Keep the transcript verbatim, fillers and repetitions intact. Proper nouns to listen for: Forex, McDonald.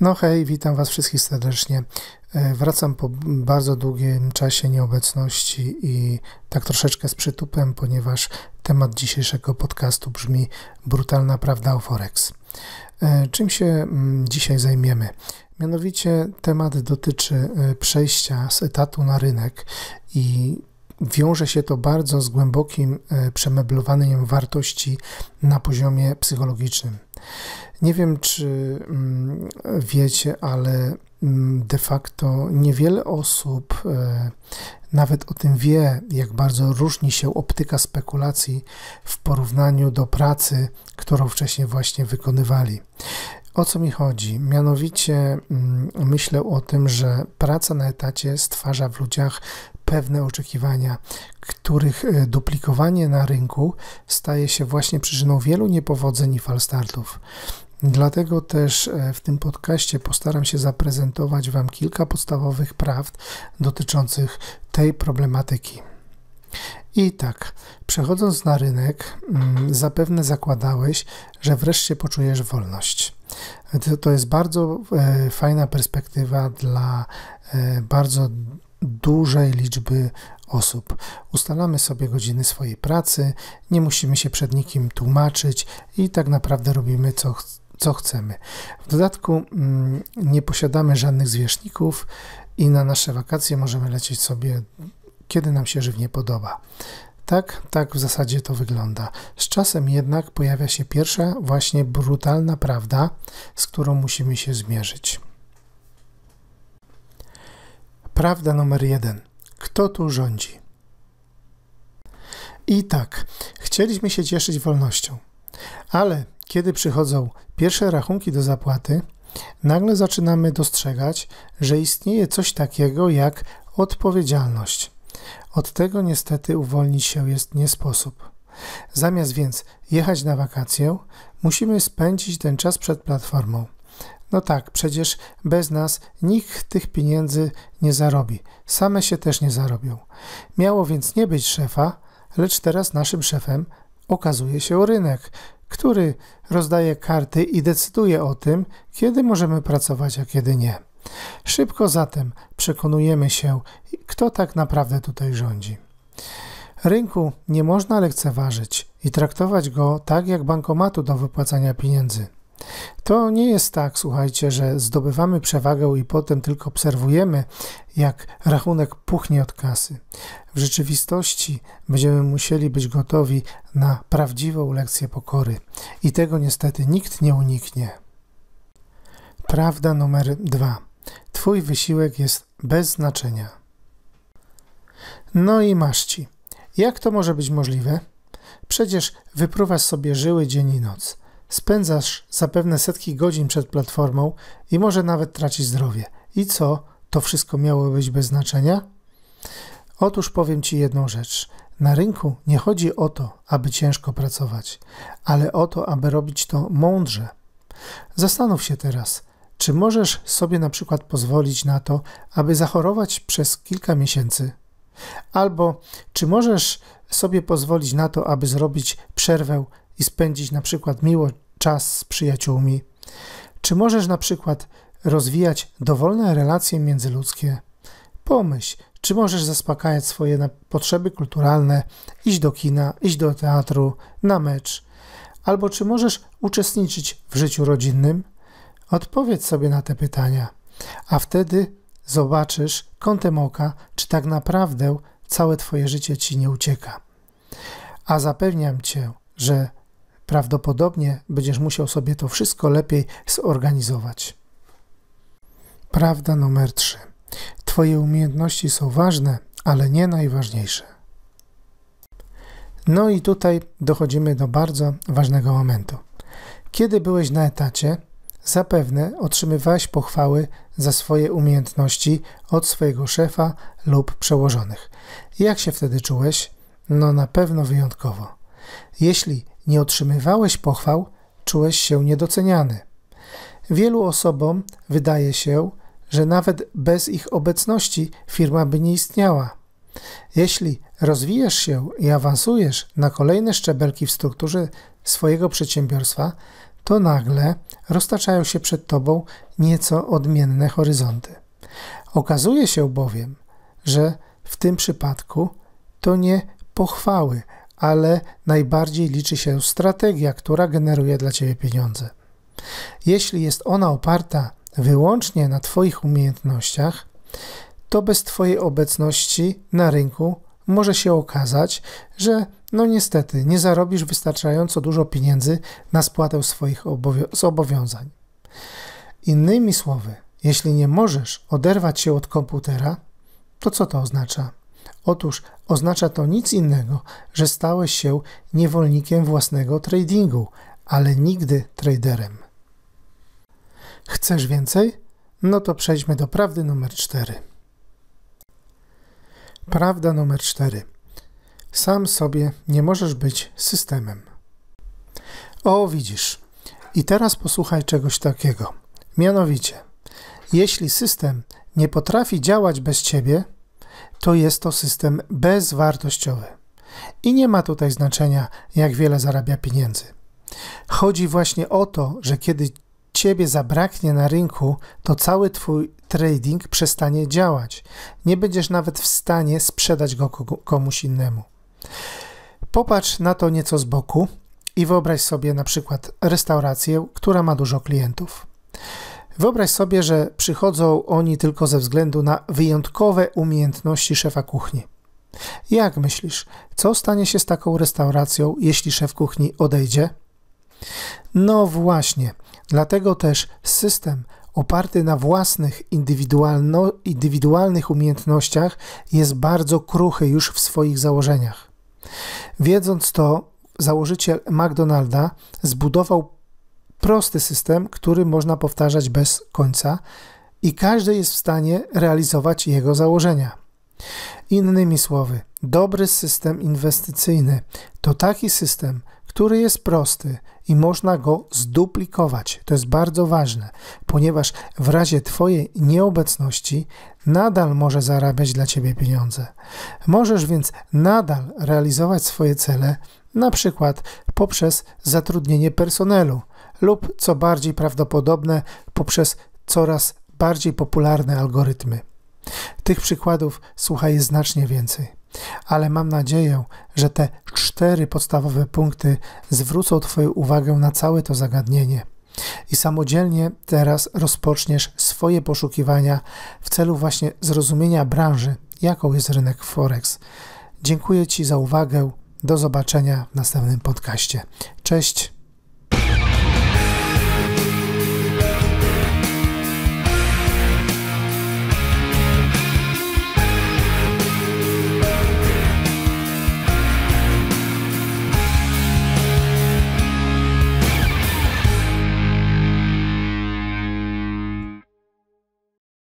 No hej, witam Was wszystkich serdecznie. Wracam po bardzo długim czasie nieobecności i tak troszeczkę z przytupem, ponieważ temat dzisiejszego podcastu brzmi brutalna prawda o Forex. Czym się dzisiaj zajmiemy? Mianowicie temat dotyczy przejścia z etatu na rynek i wiąże się to bardzo z głębokim przemeblowaniem wartości na poziomie psychologicznym. Nie wiem, czy wiecie, ale de facto niewiele osób nawet o tym wie, jak bardzo różni się optyka spekulacji w porównaniu do pracy, którą wcześniej właśnie wykonywali. O co mi chodzi? Mianowicie myślę o tym, że praca na etacie stwarza w ludziach pewne oczekiwania, których duplikowanie na rynku staje się właśnie przyczyną wielu niepowodzeń i fal startów. Dlatego też w tym podcaście postaram się zaprezentować Wam kilka podstawowych prawd dotyczących tej problematyki. I tak, przechodząc na rynek, zapewne zakładałeś, że wreszcie poczujesz wolność. To jest bardzo fajna perspektywa dla bardzo dużej liczby osób. Ustalamy sobie godziny swojej pracy, nie musimy się przed nikim tłumaczyć i tak naprawdę robimy co, co chcemy. W dodatku nie posiadamy żadnych zwierzchników i na nasze wakacje możemy lecieć sobie, kiedy nam się żywnie podoba. Tak, tak w zasadzie to wygląda. Z czasem jednak pojawia się pierwsza właśnie brutalna prawda, z którą musimy się zmierzyć. Prawda numer jeden. Kto tu rządzi? I tak, chcieliśmy się cieszyć wolnością, ale kiedy przychodzą pierwsze rachunki do zapłaty, nagle zaczynamy dostrzegać, że istnieje coś takiego jak odpowiedzialność. Od tego niestety uwolnić się jest nie sposób. Zamiast więc jechać na wakacje, musimy spędzić ten czas przed platformą. No tak, przecież bez nas nikt tych pieniędzy nie zarobi. Same się też nie zarobią. Miało więc nie być szefa, lecz teraz naszym szefem okazuje się rynek, który rozdaje karty i decyduje o tym, kiedy możemy pracować, a kiedy nie. Szybko zatem przekonujemy się, kto tak naprawdę tutaj rządzi. Rynku nie można lekceważyć i traktować go tak jak bankomatu do wypłacania pieniędzy. To nie jest tak, słuchajcie, że zdobywamy przewagę i potem tylko obserwujemy, jak rachunek puchnie od kasy. W rzeczywistości będziemy musieli być gotowi na prawdziwą lekcję pokory i tego niestety nikt nie uniknie. Prawda numer dwa. Twój wysiłek jest bez znaczenia. No i masz ci. Jak to może być możliwe? Przecież wypruwasz sobie żyły dzień i noc. Spędzasz zapewne setki godzin przed platformą i może nawet tracić zdrowie. I co? To wszystko miało być bez znaczenia? Otóż powiem Ci jedną rzecz. Na rynku nie chodzi o to, aby ciężko pracować, ale o to, aby robić to mądrze. Zastanów się teraz, czy możesz sobie na przykład pozwolić na to, aby zachorować przez kilka miesięcy? Albo czy możesz sobie pozwolić na to, aby zrobić przerwę i spędzić na przykład miło czas z przyjaciółmi? Czy możesz na przykład rozwijać dowolne relacje międzyludzkie? Pomyśl, czy możesz zaspokajać swoje potrzeby kulturalne, iść do kina, iść do teatru, na mecz? Albo czy możesz uczestniczyć w życiu rodzinnym? Odpowiedz sobie na te pytania, a wtedy zobaczysz kątem oka, czy tak naprawdę całe Twoje życie Ci nie ucieka. A zapewniam Cię, że prawdopodobnie będziesz musiał sobie to wszystko lepiej zorganizować. Prawda numer trzy. Twoje umiejętności są ważne, ale nie najważniejsze. No i tutaj dochodzimy do bardzo ważnego momentu. Kiedy byłeś na etacie, zapewne otrzymywałeś pochwały za swoje umiejętności od swojego szefa lub przełożonych. Jak się wtedy czułeś? No na pewno wyjątkowo. Jeśli nie otrzymywałeś pochwał, czułeś się niedoceniany. Wielu osobom wydaje się, że nawet bez ich obecności firma by nie istniała. Jeśli rozwijasz się i awansujesz na kolejne szczebelki w strukturze swojego przedsiębiorstwa, to nagle roztaczają się przed Tobą nieco odmienne horyzonty. Okazuje się bowiem, że w tym przypadku to nie pochwały, ale najbardziej liczy się strategia, która generuje dla Ciebie pieniądze. Jeśli jest ona oparta wyłącznie na Twoich umiejętnościach, to bez Twojej obecności na rynku może się okazać, że no niestety nie zarobisz wystarczająco dużo pieniędzy na spłatę swoich zobowiązań. Innymi słowy, jeśli nie możesz oderwać się od komputera, to co to oznacza? Otóż oznacza to nic innego, że stałeś się niewolnikiem własnego tradingu, ale nigdy traderem. Chcesz więcej? No to przejdźmy do prawdy numer cztery. Prawda numer cztery. Sam sobie nie możesz być systemem. O, widzisz. I teraz posłuchaj czegoś takiego. Mianowicie, jeśli system nie potrafi działać bez Ciebie, to jest to system bezwartościowy. I nie ma tutaj znaczenia, jak wiele zarabia pieniędzy. Chodzi właśnie o to, że kiedy Ciebie zabraknie na rynku, to cały Twój trading przestanie działać. Nie będziesz nawet w stanie sprzedać go komuś innemu. Popatrz na to nieco z boku i wyobraź sobie na przykład restaurację, która ma dużo klientów. Wyobraź sobie, że przychodzą oni tylko ze względu na wyjątkowe umiejętności szefa kuchni. Jak myślisz, co stanie się z taką restauracją, jeśli szef kuchni odejdzie? No właśnie, dlatego też system oparty na własnych indywidualnych umiejętnościach jest bardzo kruchy już w swoich założeniach. Wiedząc to, założyciel McDonalda zbudował prosty system, który można powtarzać bez końca i każdy jest w stanie realizować jego założenia. Innymi słowy, dobry system inwestycyjny to taki system, który jest prosty i można go zduplikować. To jest bardzo ważne, ponieważ w razie Twojej nieobecności nadal może zarabiać dla Ciebie pieniądze. Możesz więc nadal realizować swoje cele, na przykład poprzez zatrudnienie personelu lub, co bardziej prawdopodobne, poprzez coraz bardziej popularne algorytmy. Tych przykładów, słuchaj, jest znacznie więcej. Ale mam nadzieję, że te cztery podstawowe punkty zwrócą Twoją uwagę na całe to zagadnienie i samodzielnie teraz rozpoczniesz swoje poszukiwania w celu właśnie zrozumienia branży, jaką jest rynek Forex. Dziękuję Ci za uwagę. Do zobaczenia w następnym podcaście. Cześć!